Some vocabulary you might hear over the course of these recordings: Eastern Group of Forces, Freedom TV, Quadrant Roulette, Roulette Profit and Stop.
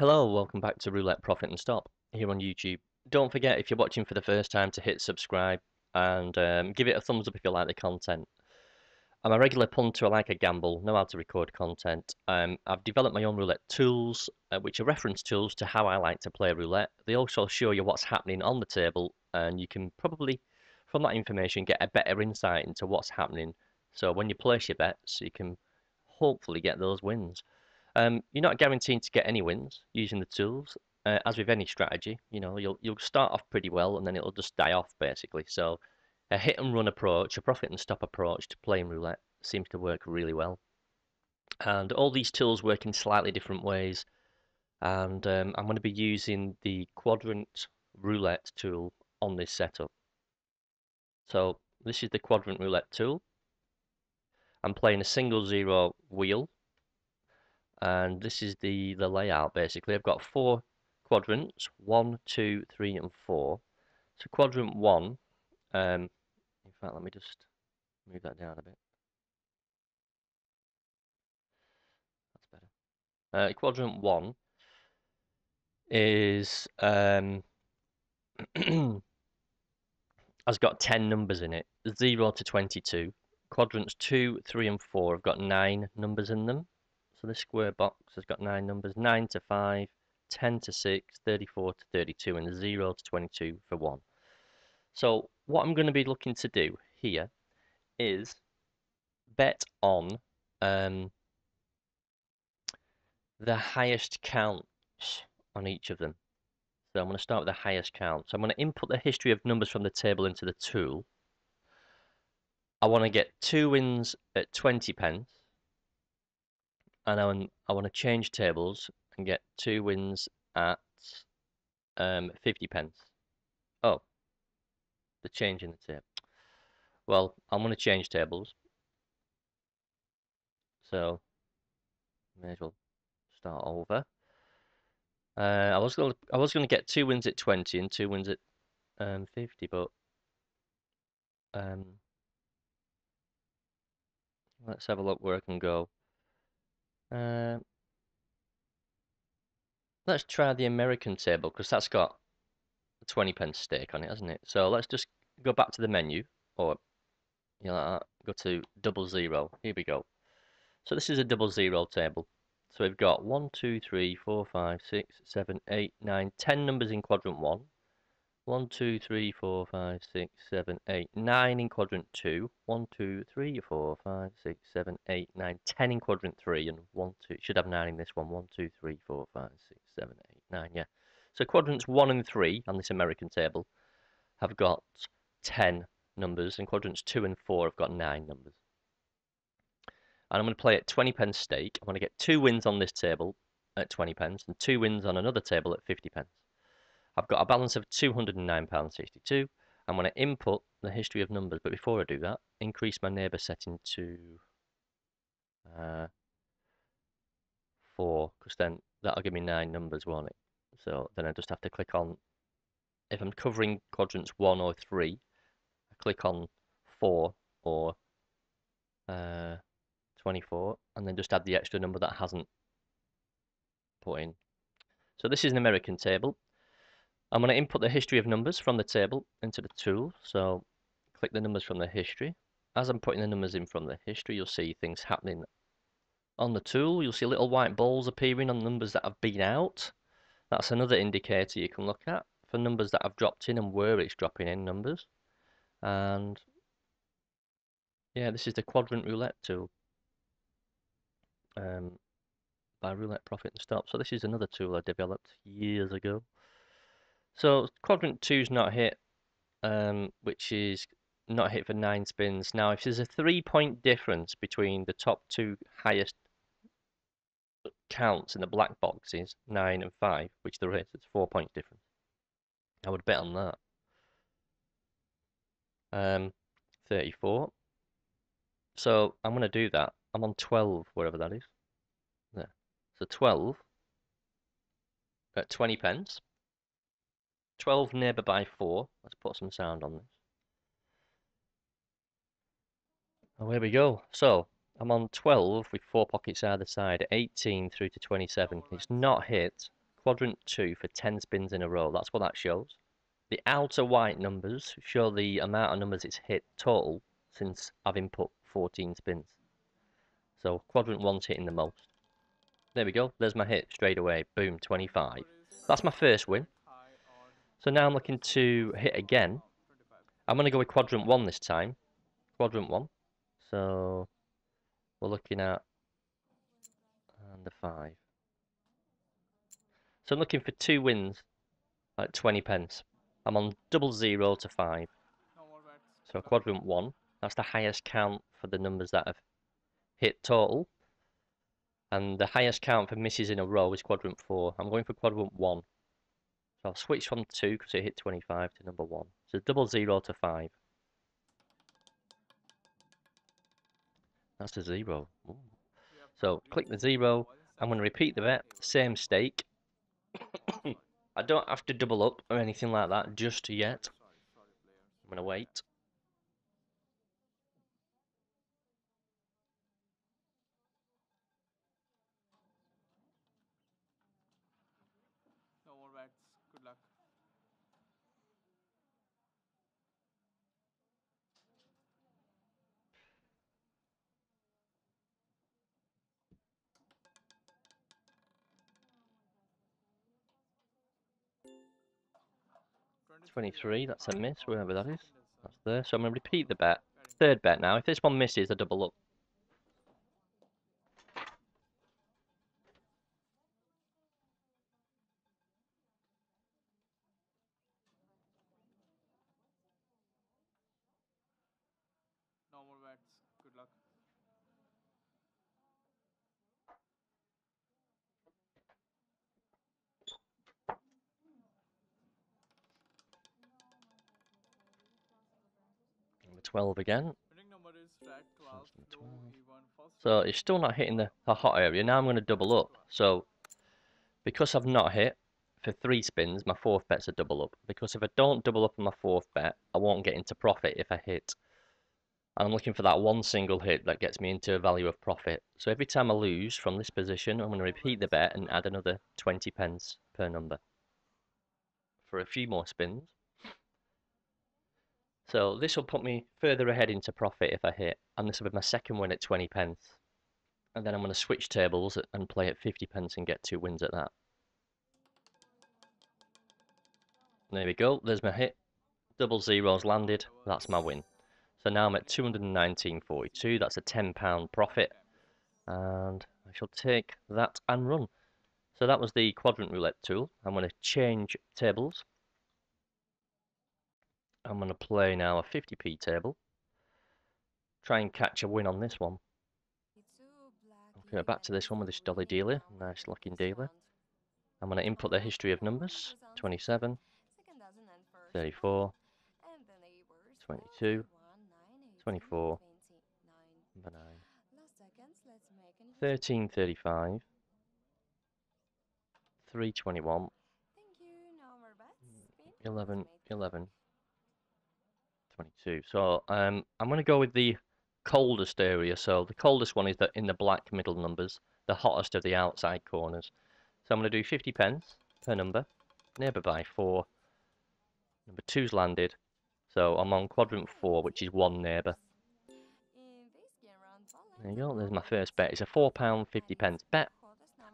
Hello, welcome back to Roulette Profit and Stop here on YouTube. Don't forget, if you're watching for the first time, to hit subscribe and give it a thumbs up if you like the content. I'm a regular punter, I like a gamble, know how to record content. I've developed my own roulette tools, which are reference tools to how I like to play roulette. They also show you what's happening on the table, and you can probably, from that information, get a better insight into what's happening. So when you place your bets, you can hopefully get those wins. You're not guaranteed to get any wins using the tools, as with any strategy. You know, you'll start off pretty well and then it'll just die off basically. So a hit and run approach, a profit and stop approach to playing roulette seems to work really well. And all these tools work in slightly different ways. And I'm going to be using the Quadrant Roulette tool on this setup. So this is the Quadrant Roulette tool. I'm playing a single zero wheel. And this is the layout basically. I've got four quadrants, 1, 2, 3 and 4. So quadrant 1, in fact let me just move that down a bit, that's better. Quadrant 1 is has got 10 numbers in it, 0 to 22. Quadrants 2, 3 and 4 have got 9 numbers in them. So this square box has got 9 numbers, 9 to 5, 10 to 6, 34 to 32, and 0 to 22 for 1. So what I'm going to be looking to do here is bet on the highest counts on each of them. So I'm going to start with the highest count. So I'm going to input the history of numbers from the table into the tool. I want to get 2 wins at 20 pence. And I want to change tables and get 2 wins at 50 pence. Oh, they're changing the table. Well, I'm going to change tables. So, may as well start over. I was going to get 2 wins at 20 and 2 wins at 50, but let's have a look where I can go. Let's try the American table because that's got a 20 pence stake on it, hasn't it? So let's just go back to the menu, or you know, like that, go to 00. Here we go. So this is a 00 table. So we've got 1, 2, 3, 4, 5, 6, 7, 8, 9, 10 numbers in quadrant 1. 1, 2, 3, 4, 5, 6, 7, 8, 9 in quadrant 2. 1, 2, 3, 4, 5, 6, 7, 8, 9, 10 in quadrant 3, and 1, 2. It should have 9 in this one. 1, 2, 3, 4, 5, 6, 7, 8, 9. Yeah. So quadrants 1 and 3 on this American table have got 10 numbers, and quadrants 2 and 4 have got 9 numbers. And I'm going to play at 20 pence stake. I'm going to get 2 wins on this table at 20 pence, and 2 wins on another table at 50 pence. I've got a balance of £209.62. I'm going to input the history of numbers, but before I do that, increase my neighbour setting to 4, because then that'll give me 9 numbers, won't it? So then I just have to click on, if I'm covering quadrants 1 or 3, I click on 4 or 24, and then just add the extra number that hasn't put in. So this is an American table. I'm going to input the history of numbers from the table into the tool. So click the numbers from the history. As I'm putting the numbers in from the history, you'll see things happening on the tool. You'll see little white balls appearing on numbers that have been out. That's another indicator you can look at for numbers that have dropped in and where it's dropping in numbers. And yeah, this is the Quadrant Roulette tool by Roulette Profit and Stop. So this is another tool I developed years ago. So quadrant 2's not hit, which is not hit for 9 spins. Now, if there's a 3-point difference between the top 2 highest counts in the black boxes, 9 and 5, which there is, it's 4-point difference. I would bet on that. 34. So I'm going to do that. I'm on 12, wherever that is. There. So 12 at 20 pence. 12 neighbour by 4. Let's put some sound on this. Oh, here we go. So I'm on 12 with 4 pockets either side, 18 through to 27. It's not hit. Quadrant 2 for 10 spins in a row. That's what that shows. The outer white numbers show the amount of numbers it's hit total since I've input 14 spins. So Quadrant 1's hitting the most. There we go. There's my hit straight away. Boom, 25. That's my first win. So now I'm looking to hit again. I'm going to go with Quadrant 1 this time. Quadrant 1. So we're looking at under 5. So I'm looking for 2 wins, like 20 pence. I'm on 0, 0 to 5. So Quadrant 1, that's the highest count for the numbers that have hit total. And the highest count for misses in a row is Quadrant 4. I'm going for Quadrant 1. So I'll switch from 2 because it hit 25 to number 1. So 0, 0 to 5. That's a 0. Ooh. So click the 0. I'm going to repeat the bet. Same stake. I don't have to double up or anything like that just yet. I'm going to wait. $23, that's a miss, wherever that is. That's there. So I'm going to repeat the bet. Third bet now. If this one misses, I double up. No more bets. Good luck. Number 12 again. So it's still not hitting the hot area. Now I'm going to double up. So because I've not hit for 3 spins, my 4th bet's a double up. Because if I don't double up on my 4th bet, I won't get into profit if I hit. And I'm looking for that one single hit that gets me into a value of profit. So every time I lose from this position, I'm going to repeat the bet and add another 20 pence per number for a few more spins. So this will put me further ahead into profit if I hit, and this will be my second win at 20 pence. And then I'm going to switch tables and play at 50 pence and get 2 wins at that. There we go, there's my hit. 00's landed, that's my win. So now I'm at 219.42, that's a £10 profit. And I shall take that and run. So that was the Quadrant Roulette tool. I'm going to change tables. I'm going to play now a 50p table. Try and catch a win on this one. Okay, back to this one with this dolly dealer. Nice looking dealer. I'm going to input the history of numbers. 27. 34. 22. 24. 9. 1335. 321. 11. 22. So I'm going to go with the coldest area. So the coldest one is that in the black middle numbers, the hottest of the outside corners. So I'm going to do 50 pence per number, neighbour by 4. Number 2's landed. So I'm on Quadrant 4, which is 1 neighbour. There you go. There's my first bet. It's a £4.50 bet.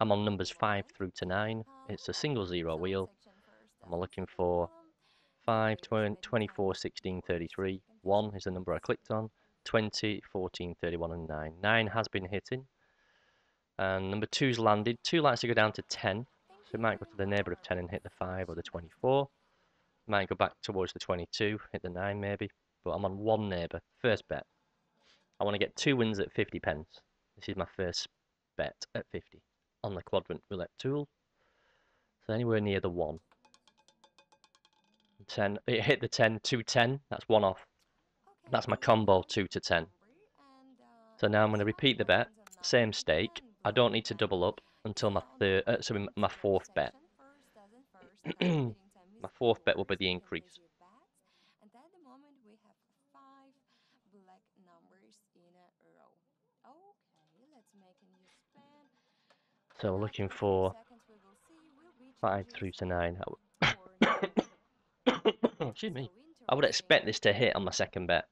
I'm on numbers 5 through to 9. It's a single 0 wheel. I'm looking for 5, 24, 16, 33, 1 is the number I clicked on, 20, 14, 31 and 9. 9 has been hitting, and number 2's landed. 2 likes to go down to 10, so it might go to the neighbour of 10 and hit the 5 or the 24. Might go back towards the 22, hit the 9 maybe, but I'm on 1 neighbour, first bet. I want to get 2 wins at 50 pence. This is my first bet at 50 on the Quadrant Roulette tool, so anywhere near the 1. 10, it hit the 10, 2 10, that's 1 off. That's my combo, 2 to 10. So now I'm going to repeat the bet, same stake. I don't need to double up until my fourth bet. My 4th bet will be the increase. So we're looking for 5 through to 9. Excuse me. I would expect this to hit on my second bet.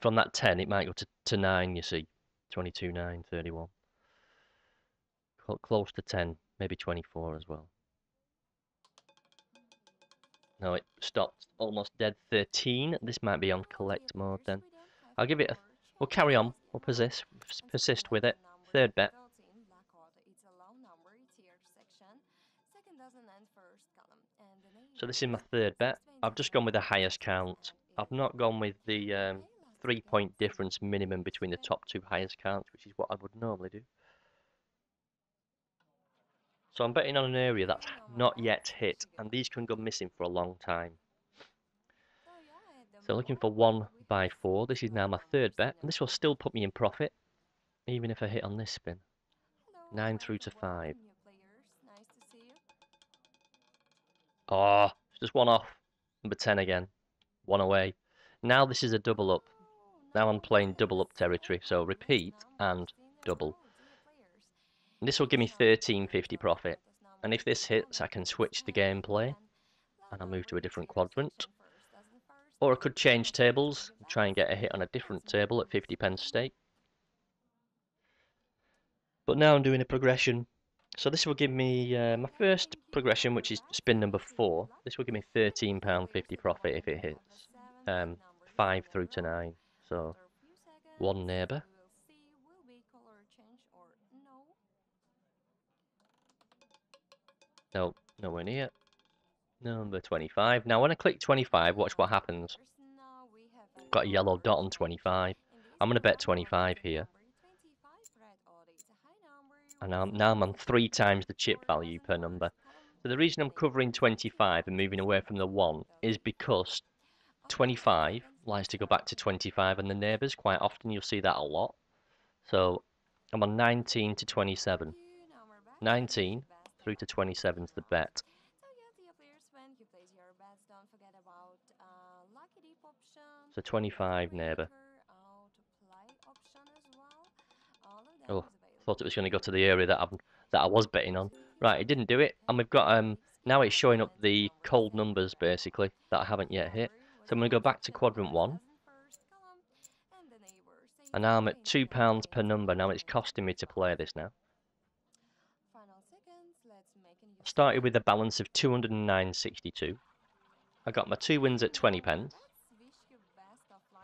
From that 10, it might go to 9, you see. 22, 9, 31. Close to 10, maybe 24 as well. No, it stopped almost dead 13. This might be on collect mode then. I'll give it a... We'll carry on. We'll persist with it. Third bet. So this is my third bet. I've just gone with the highest count. I've not gone with the 3-point difference minimum between the top two highest counts, which is what I would normally do. So I'm betting on an area that's not yet hit, and these can go missing for a long time. So looking for 1 by 4. This is now my third bet, and this will still put me in profit, even if I hit on this spin. 9 through to 5. Oh, it's just one off. Number 10 again. One away. Now this is a double up. Now I'm playing double up territory, so repeat and double. And this will give me 13.50 profit, and if this hits I can switch the gameplay and I'll move to a different quadrant, or I could change tables and try and get a hit on a different table at 50p stake. But now I'm doing a progression, so this will give me my first progression, which is spin number 4. This will give me £13.50 profit if it hits. 5 through to 9, so one neighbour. No, nowhere near. Number 25. Now when I click 25, watch what happens. Got a yellow dot on 25. I'm going to bet 25 here. And now I'm on 3 times the chip value per number. So the reason I'm covering 25 and moving away from the 1 is because 25 likes to go back to 25 and the neighbours. Quite often you'll see that a lot. So I'm on 19 to 27. 19... through to 27 is the bet. So 25 neighbour. Oh, thought it was going to go to the area that I was betting on. Right, it didn't do it, and we've got now it's showing up the cold numbers basically that I haven't yet hit. So I'm going to go back to quadrant 1, and now I'm at £2 per number. Now it's costing me to play this now. Started with a balance of 209.62. I got my 2 wins at 20p,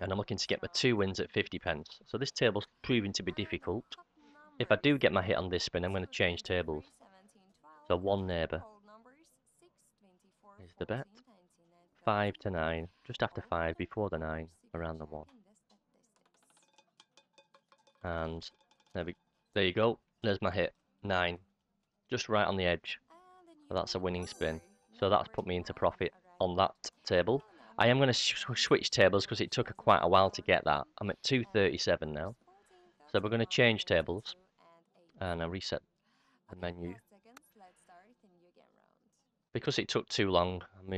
and I'm looking to get my 2 wins at 50p. So this table's proving to be difficult. If I do get my hit on this spin, I'm going to change tables. So one neighbour is the bet. 5 to 9, just after 5, before the 9, around the 1. And there you go. There's my hit. 9, just right on the edge. That's a winning spin, so that's put me into profit on that table. I am going to switch tables because it took quite a while to get that. I'm at 237 now, so we're going to change tables, and I reset the menu because it took too long. I'm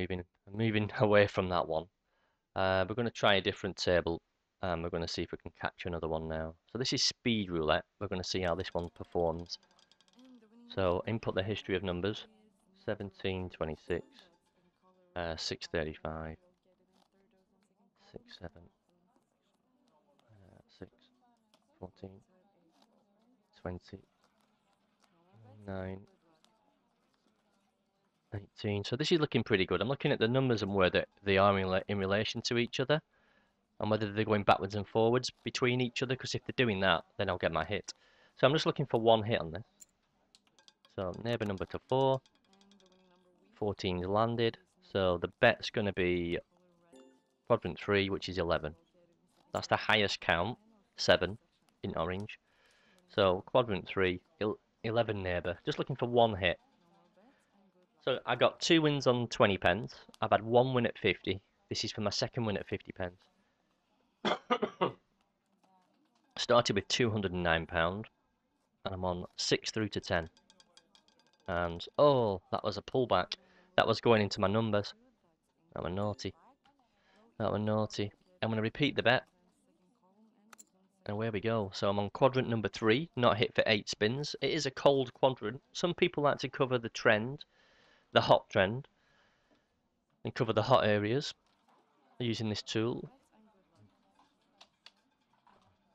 moving away from that one. We're going to try a different table, and we're going to see if we can catch another one now. So this is speed roulette. We're going to see how this one performs. So input the history of numbers. 1726, 635, 67, 614, 20, 9, 18. So this is looking pretty good. I'm looking at the numbers and where they are in relation to each other, and whether they're going backwards and forwards between each other. Because if they're doing that, then I'll get my hit. So I'm just looking for one hit on this. So neighbour number to 4. 14 landed, so the bet's going to be quadrant 3, which is 11. That's the highest count, 7 in orange. So quadrant 3, 11 neighbour, just looking for one hit. So I got 2 wins on 20p. I've had 1 win at 50. This is for my 2nd win at 50p. Started with £209, and I'm on 6 through to 10. And oh, that was a pullback. That was going into my numbers. That were naughty. That were naughty. I'm going to repeat the bet. And away we go. So I'm on quadrant number 3, not hit for 8 spins. It is a cold quadrant. Some people like to cover the trend. the hot trend and cover the hot areas using this tool,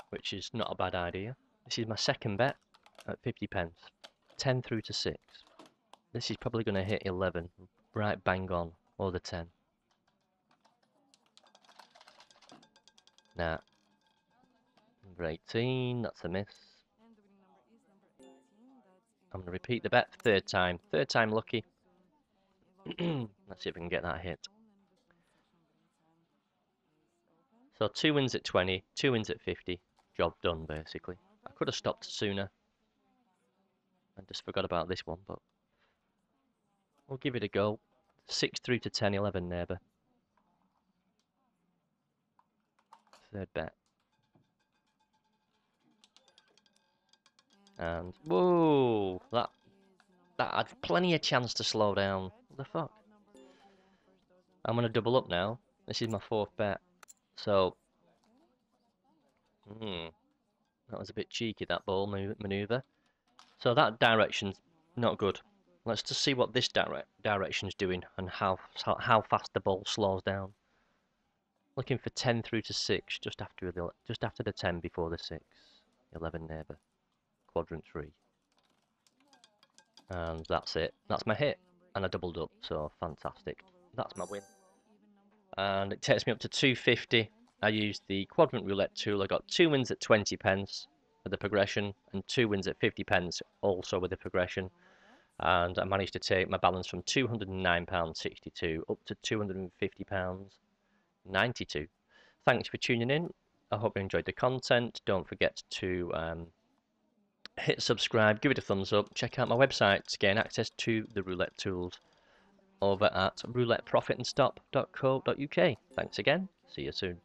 which is not a bad idea. This is my second bet at 50p, 10 through to 6. This is probably going to hit 11, right bang on, or the 10. Nah. Number 18, that's a miss. I'm going to repeat the bet third time lucky. Let's see if we can get that hit. So 2 wins at 20, 2 wins at 50, job done basically. I could have stopped sooner. I just forgot about this one, but we'll give it a go. 6 through to 10, 11 neighbour. Third bet. And, whoa, that had plenty of chance to slow down. What the fuck? I'm going to double up now. This is my fourth bet. So, that was a bit cheeky, that ball manoeuvre. So that direction's not good. Let's just see what this direction's doing and how fast the ball slows down. Looking for 10 through to 6, just after the 10 before the 6. 11 neighbour. Quadrant 3. And that's it. That's my hit. And I doubled up, so fantastic. That's my win. And it takes me up to 250. I used the Quadrant Roulette tool. I got 2 wins at 20p with the progression and 2 wins at 50p also with the progression. And I managed to take my balance from £209.62 up to £250.92. Thanks for tuning in. I hope you enjoyed the content. Don't forget to hit subscribe, give it a thumbs up. Check out my website to gain access to the roulette tools over at rouletteprofitandstop.co.uk. Thanks again. See you soon.